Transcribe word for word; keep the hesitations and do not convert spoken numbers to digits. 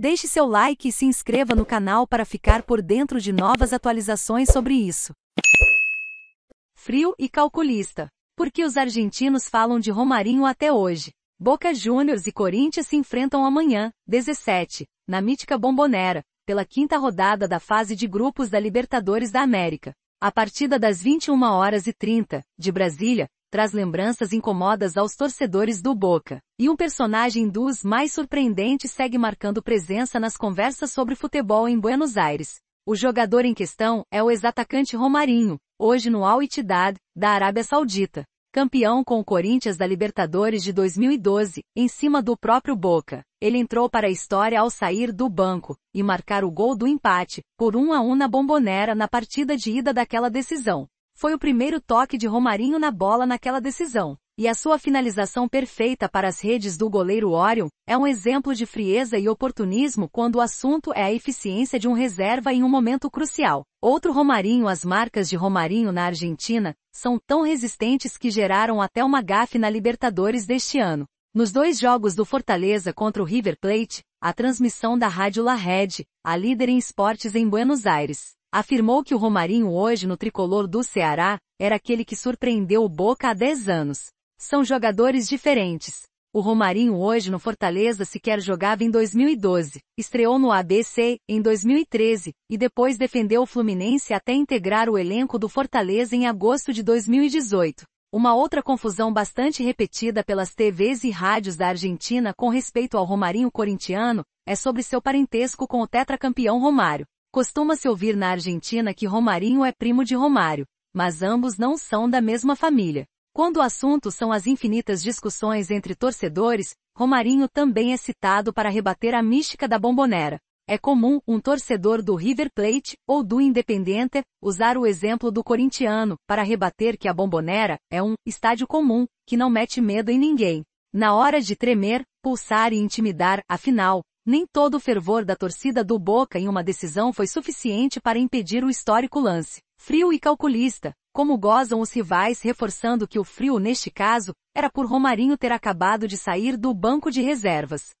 Deixe seu like e se inscreva no canal para ficar por dentro de novas atualizações sobre isso. Frio e calculista. Por que os argentinos falam de Romarinho até hoje? Boca Juniors e Corinthians se enfrentam amanhã, dezessete, na mítica Bombonera, pela quinta rodada da fase de grupos da Libertadores da América. A partida das vinte e uma horas e trinta, de Brasília, traz lembranças incomodas aos torcedores do Boca. E um personagem dos mais surpreendentes segue marcando presença nas conversas sobre futebol em Buenos Aires. O jogador em questão é o ex-atacante Romarinho, hoje no Al Ittihad, da Arábia Saudita. Campeão com o Corinthians da Libertadores de dois mil e doze, em cima do próprio Boca. Ele entrou para a história ao sair do banco e marcar o gol do empate, por um a um na Bombonera na partida de ida daquela decisão. Foi o primeiro toque de Romarinho na bola naquela decisão, e a sua finalização perfeita para as redes do goleiro Orion é um exemplo de frieza e oportunismo quando o assunto é a eficiência de um reserva em um momento crucial. Outro Romarinho. As marcas de Romarinho na Argentina são tão resistentes que geraram até uma gafe na Libertadores deste ano. Nos dois jogos do Fortaleza contra o River Plate, a transmissão da Rádio La Red, a líder em esportes em Buenos Aires, afirmou que o Romarinho hoje no Tricolor do Ceará era aquele que surpreendeu o Boca há dez anos. São jogadores diferentes. O Romarinho hoje no Fortaleza sequer jogava em dois mil e doze, estreou no A B C em dois mil e treze e depois defendeu o Fluminense até integrar o elenco do Fortaleza em agosto de dois mil e dezoito. Uma outra confusão bastante repetida pelas T Vs e rádios da Argentina com respeito ao Romarinho corintiano é sobre seu parentesco com o tetracampeão Romário. Costuma-se ouvir na Argentina que Romarinho é primo de Romário, mas ambos não são da mesma família. Quando o assunto são as infinitas discussões entre torcedores, Romarinho também é citado para rebater a mística da Bombonera. É comum um torcedor do River Plate ou do Independiente usar o exemplo do corintiano para rebater que a Bombonera é um estádio comum que não mete medo em ninguém. Na hora de tremer, pulsar e intimidar, afinal, nem todo o fervor da torcida do Boca em uma decisão foi suficiente para impedir o histórico lance. Frio e calculista. Como gozam os rivais, reforçando que o frio neste caso era por Romarinho ter acabado de sair do banco de reservas.